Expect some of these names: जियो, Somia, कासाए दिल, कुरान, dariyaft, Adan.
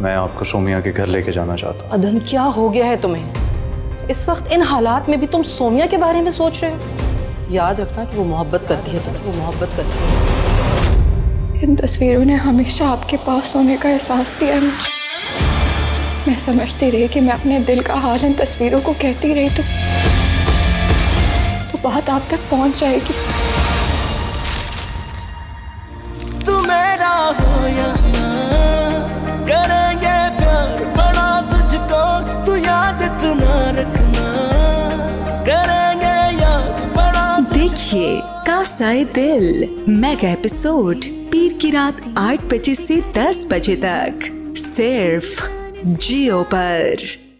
मैं आपको सोमिया के घर लेके जाना चाहता हूँ। अदन, क्या हो गया है तुम्हें? इस वक्त इन हालात में भी तुम सोमिया के बारे में सोच रहे हो? याद रखना कि वो मोहब्बत करती है तुमसे, मोहब्बत करती है। इन तस्वीरों ने हमेशा आपके पास होने का एहसास दिया मुझे। मैं समझती रही कि मैं अपने दिल का हाल इन तस्वीरों को कहती रही तो बात आप तक पहुंच जाएगी। तू मेरा हो या ना, करेंगे प्यार बड़ा तुझको, तू याद इतना रखना, करेंगे याद बड़ा। देखिए कासाए दिल मेगा एपिसोड पीर की रात 8:25 से 10 बजे तक सिर्फ जियो पर।